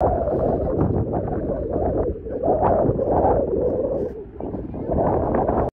You